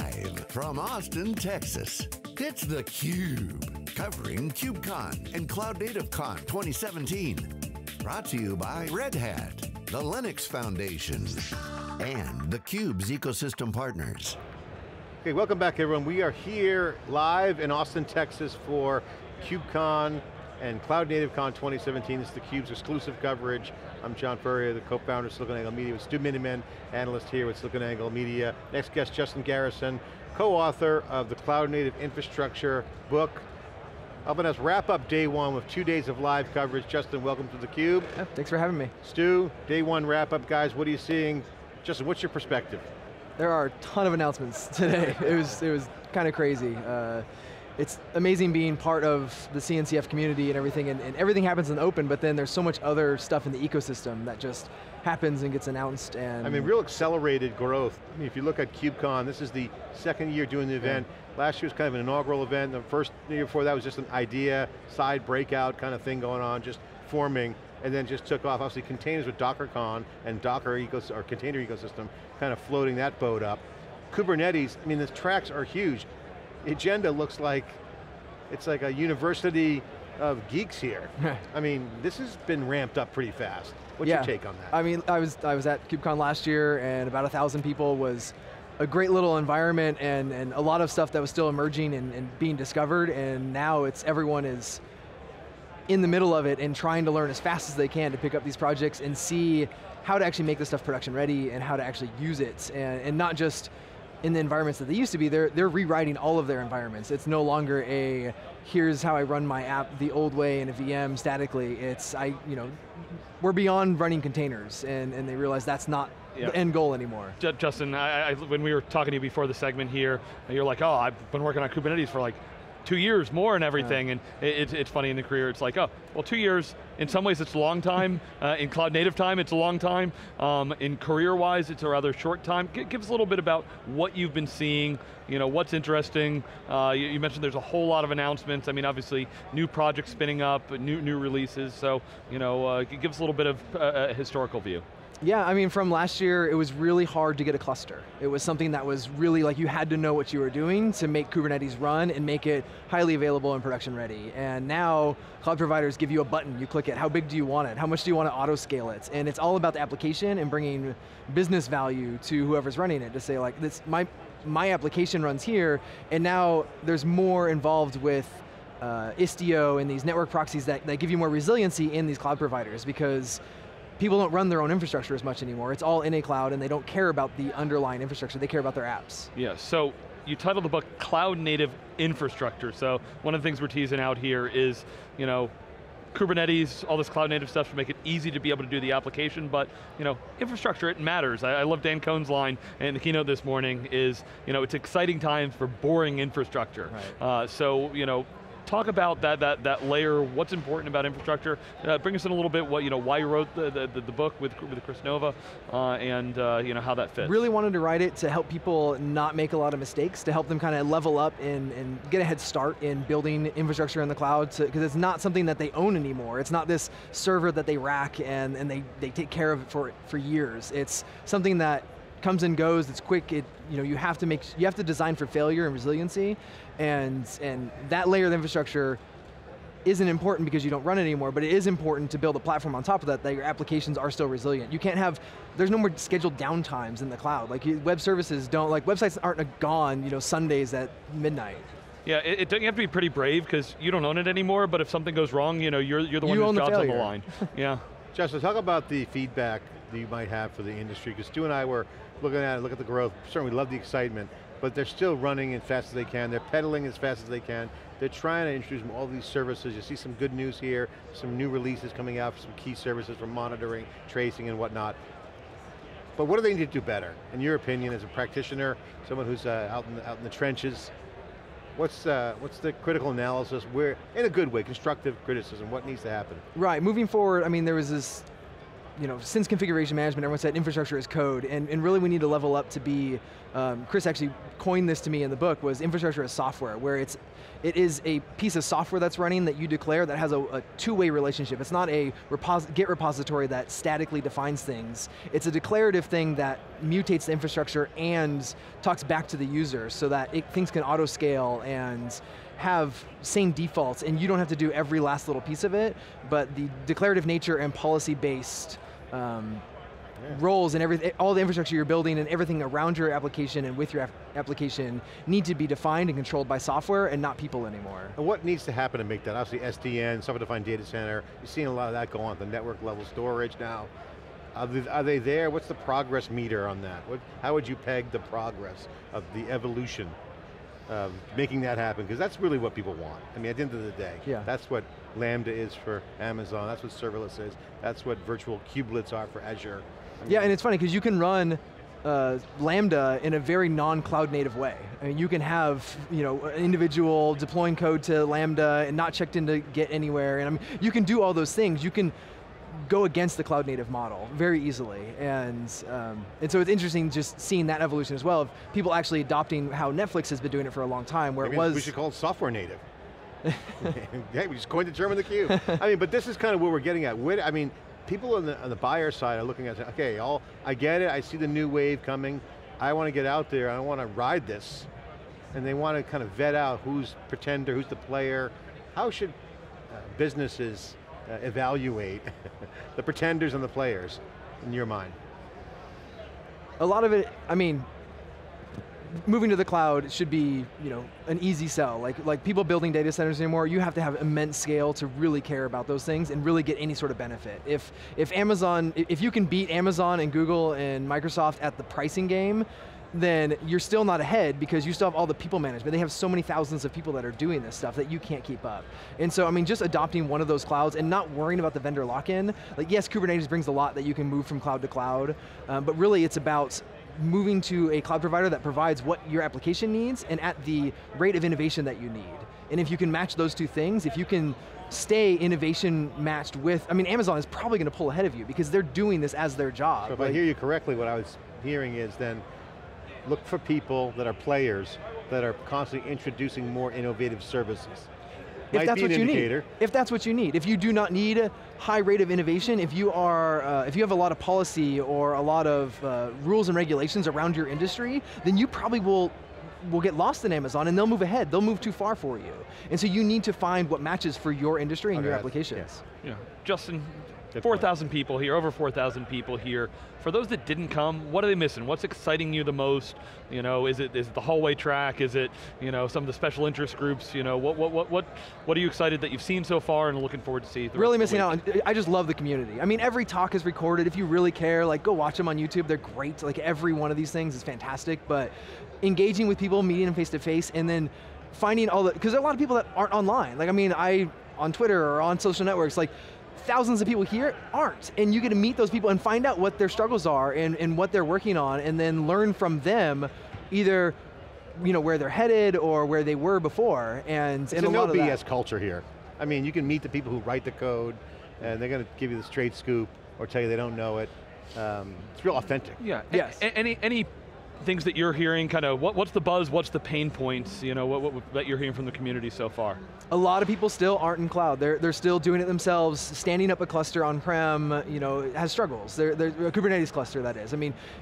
Live from Austin, Texas, it's theCUBE, covering KubeCon and CloudNativeCon 2017. Brought to you by Red Hat, the Linux Foundation, and theCUBE's ecosystem partners. Okay, welcome back everyone. We are here live in Austin, Texas for KubeCon and CloudNativeCon 2017. This is theCUBE's exclusive coverage. I'm John Furrier, the co-founder of SiliconANGLE Media, with Stu Miniman, analyst here with SiliconANGLE Media. Next guest, Justin Garrison, co-author of the Cloud Native Infrastructure book. Helping us wrap up day one with 2 days of live coverage. Justin, welcome to theCUBE. Yeah, thanks for having me. Stu, day one wrap up, guys. What are you seeing? Justin, what's your perspective? There are a ton of announcements today. It was kind of crazy. It's amazing being part of the CNCF community and everything, and everything happens in the open, but then there's so much other stuff in the ecosystem that just happens and gets announced. And I mean, real accelerated growth. I mean, if you look at KubeCon, this is the second year doing the event. Yeah. Last year was kind of an inaugural event. The first year before that was just an idea, side breakout kind of thing going on, just forming, and then just took off. Obviously, containers with DockerCon and Docker or container ecosystem kind of floating that boat up. Kubernetes, I mean, the tracks are huge. Agenda looks like, it's like a university of geeks here. I mean, this has been ramped up pretty fast. What's your take on that? I mean, I was at KubeCon last year and about 1,000 people. Was a great little environment and a lot of stuff that was still emerging and being discovered, and now it's everyone is in the middle of it and trying to learn as fast as they can to pick up these projects and see how to actually make this stuff production ready and how to actually use it, and not just in the environments that they used to be. They're rewriting all of their environments. It's no longer a, here's how I run my app the old way in a VM statically. It's, we're beyond running containers, and they realize that's not the end goal anymore. Justin, when we were talking to you before the segment here, you're like, oh, I've been working on Kubernetes for like 2 years more and everything, and it's funny in the career, it's like, oh, well 2 years, in some ways it's a long time, in cloud native time it's a long time, in career-wise it's a rather short time. Give us a little bit about what you've been seeing, what's interesting. You mentioned there's a whole lot of announcements. I mean, obviously, new projects spinning up, new releases, so give us a little bit of a historical view. Yeah, I mean, from last year, it was really hard to get a cluster. It was something that was really like, you had to know what you were doing to make Kubernetes run and make it highly available and production ready. And now, cloud providers give you a button, you click it. How big do you want it? How much do you want to auto scale it? And it's all about the application and bringing business value to whoever's running it to say like, this, my application runs here, and now there's more involved with Istio and these network proxies that give you more resiliency in these cloud providers, because people don't run their own infrastructure as much anymore. It's all in a cloud, and they don't care about the underlying infrastructure, they care about their apps. Yeah, so you titled the book Cloud Native Infrastructure, so one of the things we're teasing out here is, Kubernetes, all this cloud native stuff to make it easy to be able to do the application, but infrastructure, it matters. I love Dan Cohn's line in the keynote this morning is, it's exciting times for boring infrastructure. Right. Talk about that layer, what's important about infrastructure. Bring us in a little bit why you wrote the book with Chris Nova, and how that fits. Really wanted to write it to help people not make a lot of mistakes, to help them kind of level up and get a head start in building infrastructure in the cloud, because it's not something that they own anymore. It's not this server that they rack and they take care of it for years. It's something that comes and goes, it's quick, you have to design for failure and resiliency, and that layer of infrastructure isn't important because you don't run it anymore, but it is important to build a platform on top of that your applications are still resilient. You can't have, there's no more scheduled downtimes in the cloud. Like web services don't, like websites aren't gone, Sundays at midnight. Yeah, you have to be pretty brave because you don't own it anymore, but if something goes wrong, you're the one whose job's on the line. Yeah. Justin, talk about the feedback that you might have for the industry, because Stu and I were looking at it, look at the growth, certainly love the excitement, but they're still running as fast as they can, they're pedaling as fast as they can, they're trying to introduce all these services. You see some good news here, some new releases coming out, some key services for monitoring, tracing and whatnot. But what do they need to do better? In your opinion, as a practitioner, someone who's out in the trenches, what's the critical analysis, where, in a good way, constructive criticism, what needs to happen? Right, moving forward, I mean, there was this, since configuration management, everyone said infrastructure is code, and really we need to level up to be, Chris actually coined this to me in the book, was infrastructure as software, where it is a piece of software that's running that you declare that has a two-way relationship. It's not a Git repository that statically defines things. It's a declarative thing that mutates the infrastructure and talks back to the user so that things can auto scale and have same defaults, and you don't have to do every last little piece of it, but the declarative nature and policy-based roles and everything, all the infrastructure you're building and everything around your application and with your application need to be defined and controlled by software and not people anymore. And what needs to happen to make that? Obviously SDN, software-defined data center, you're seeing a lot of that go on at the network level storage now. Are they there? What's the progress meter on that? How would you peg the progress of the evolution of making that happen? Because that's really what people want. I mean, at the end of the day, that's what Lambda is for Amazon, that's what serverless is, that's what virtual kubelets are for Azure. Yeah, and it's funny because you can run Lambda in a very non-cloud native way. I mean, you can have an individual deploying code to Lambda and not checked in to Git anywhere, and I mean, you can do all those things. You can go against the cloud native model very easily, and so it's interesting just seeing that evolution as well of people actually adopting how Netflix has been doing it for a long time, where we should call it software native. Hey, we just coined the term in theCUBE. I mean, but this is kind of what we're getting at. People on the buyer side are looking at it, okay, I get it, I see the new wave coming, I want to get out there, I want to ride this, and they want to kind of vet out who's pretender, who's the player. How should businesses evaluate the pretenders and the players, in your mind? A lot of it, moving to the cloud should be, an easy sell. Like people building data centers anymore, you have to have immense scale to really care about those things and really get any sort of benefit. If you can beat Amazon and Google and Microsoft at the pricing game, then you're still not ahead because you still have all the people management. They have so many thousands of people that are doing this stuff that you can't keep up. And so, just adopting one of those clouds and not worrying about the vendor lock-in. Yes, Kubernetes brings a lot that you can move from cloud to cloud, but really it's about moving to a cloud provider that provides what your application needs and at the rate of innovation that you need. And if you can match those two things, if you can stay innovation matched with, Amazon is probably going to pull ahead of you because they're doing this as their job. So if I hear you correctly, what I was hearing is then, look for people that are players that are constantly introducing more innovative services. If that's what you need. If that's what you need. If you do not need a high rate of innovation, if you have a lot of policy or a lot of rules and regulations around your industry, then you probably will get lost in Amazon and they'll move ahead. They'll move too far for you. And so you need to find what matches for your industry and your applications. Yeah. Justin, 4,000 people here, over 4,000 people here. For those that didn't come, what are they missing? What's exciting you the most? Is it the hallway track? Is it some of the special interest groups? What are you excited that you've seen so far and looking forward to see? Really missing out. I just love the community. Every talk is recorded. If you really care, go watch them on YouTube. They're great. Every one of these things is fantastic. But engaging with people, meeting them face to face, and then finding all the because there are a lot of people that aren't online. I on Twitter or on social networks thousands of people here aren't, and you get to meet those people and find out what their struggles are and what they're working on, and then learn from them either where they're headed or where they were before. It's a no BS culture here. You can meet the people who write the code, and they're going to give you the straight scoop or tell you they don't know it. It's real authentic. Yeah, yes. Any things that you're hearing, what's the buzz, what's the pain points, that you're hearing from the community so far? A lot of people still aren't in cloud. They're still doing it themselves, standing up a cluster on-prem, has struggles. They're a Kubernetes cluster, that is.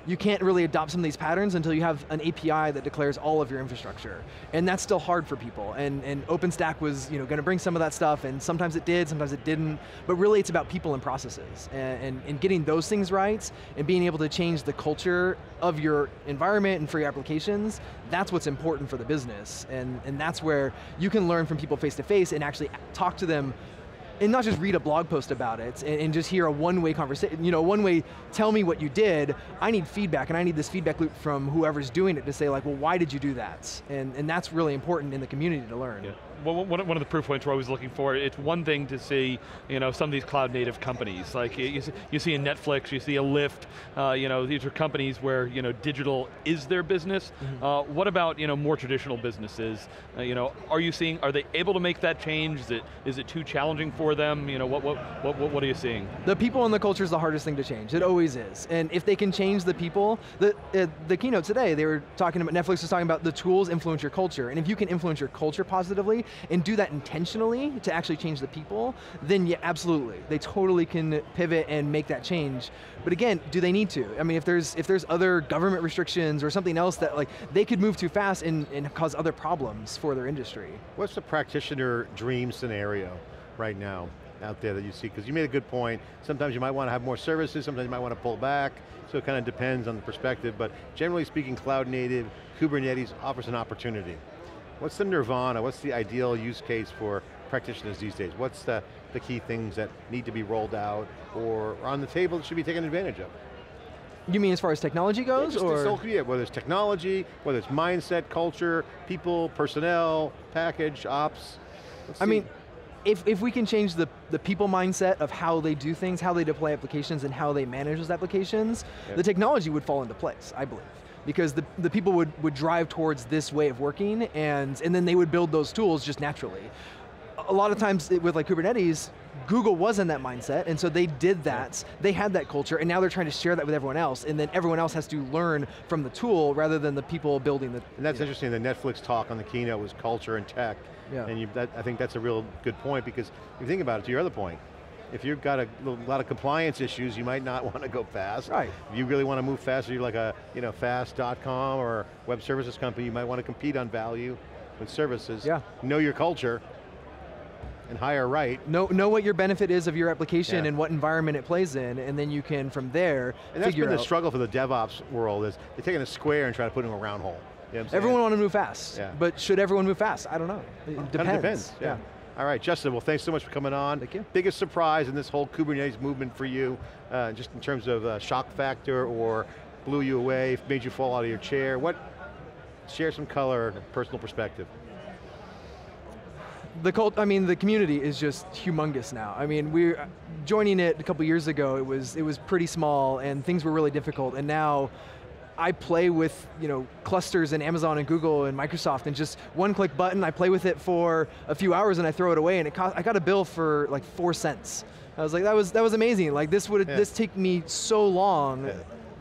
You can't really adopt some of these patterns until you have an API that declares all of your infrastructure. And that's still hard for people. And OpenStack was going to bring some of that stuff, and sometimes it did, sometimes it didn't. But really it's about people and processes, and getting those things right, and being able to change the culture of your environment and for your applications. That's what's important for the business, and that's where you can learn from people face to face and actually talk to them and not just read a blog post about it and just hear a one-way conversation, one-way, tell me what you did, I need feedback, and I need this feedback loop from whoever's doing it to say well, why did you do that? And that's really important in the community to learn. Yeah. Well, one of the proof points we're always looking for, it's one thing to see, some of these cloud native companies, you see a Netflix, you see a Lyft, these are companies where, digital is their business. Mm-hmm. What about, more traditional businesses? Are they able to make that change? Is it too challenging for them? What are you seeing? The people and the culture is the hardest thing to change. It always is. And if they can change the people, the keynote today, Netflix was talking about the tools influence your culture. And if you can influence your culture positively, and do that intentionally to actually change the people, then yeah, absolutely. They totally can pivot and make that change. But again, do they need to? I mean, if there's other government restrictions or something else that like, they could move too fast and cause other problems for their industry. What's the practitioner dream scenario right now out there that you see? Because you made a good point. Sometimes you might want to have more services, sometimes you might want to pull back, so it kind of depends on the perspective, but generally speaking, cloud native, Kubernetes offers an opportunity. What's the nirvana, what's the ideal use case for practitioners these days? What's the key things that need to be rolled out or on the table that should be taken advantage of? You mean as far as technology goes? Yeah, or? Yeah, whether it's technology, whether it's mindset, culture, people, personnel, package, ops. I mean, if we can change the people mindset of how they do things, how they deploy applications, and how they manage those applications, yep, the technology would fall into place, I believe. Because the people would drive towards this way of working, and then they would build those tools just naturally. A lot of times with like Kubernetes, Google was in that mindset, and so they did that, they had that culture, and now they're trying to share that with everyone else, and then everyone else has to learn from the tool rather than the people building the. And that's interesting, the Netflix talk on the keynote was culture and tech, yeah, and I think that's a real good point, because if you think about it, to your other point, if you've got a lot of compliance issues, you might not want to go fast. Right. If you really want to move faster, you're like a fast.com or web services company, you might want to compete on value with services. Yeah. Know your culture, and hire right. Know what your benefit is of your application, yeah, and what environment it plays in, and then you can, from there, and that's been the struggle for the DevOps world, is they're taking a square and trying to put it in a round hole. You know everyone wants to move fast, yeah, but should everyone move fast? I don't know, it depends. Kind of depends, yeah, yeah. All right, Justin, well thanks so much for coming on. Thank you. Biggest surprise in this whole Kubernetes movement for you, just in terms of shock factor, or blew you away, made you fall out of your chair, what, share some color, personal perspective. The community is just humongous now. I mean, we're joining it a couple years ago. It was pretty small, and things were really difficult. And now, I play with clusters in Amazon and Google and Microsoft, and just one-click button. I play with it for a few hours, and I throw it away. And it cost, I got a bill for like 4 cents. I was like, that was amazing. Like this take me so long. Yeah.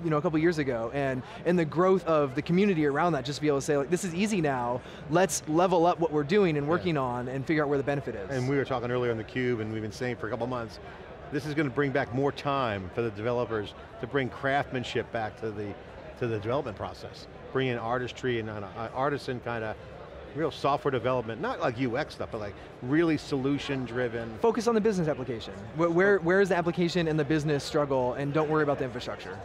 A couple years ago, and the growth of the community around that, just to be able to say, like, this is easy now, let's level up what we're doing and working on and figure out where the benefit is. And we were talking earlier on theCUBE, and we've been saying for a couple months, this is going to bring back more time for the developers to bring craftsmanship back to the development process. Bring in artistry and an artisan kind of real software development, not like UX stuff, but like really solution driven. Focus on the business application. Where is the application and the business struggle, and don't worry about the infrastructure.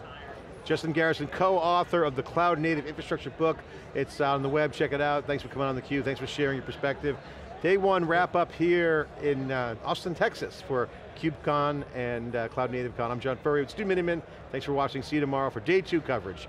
Justin Garrison, co-author of the Cloud Native Infrastructure book. It's on the web, check it out. Thanks for coming on theCUBE, thanks for sharing your perspective. Day one wrap up here in Austin, Texas for KubeCon and CloudNativeCon. I'm John Furrier with Stu Miniman. Thanks for watching, see you tomorrow for day 2 coverage.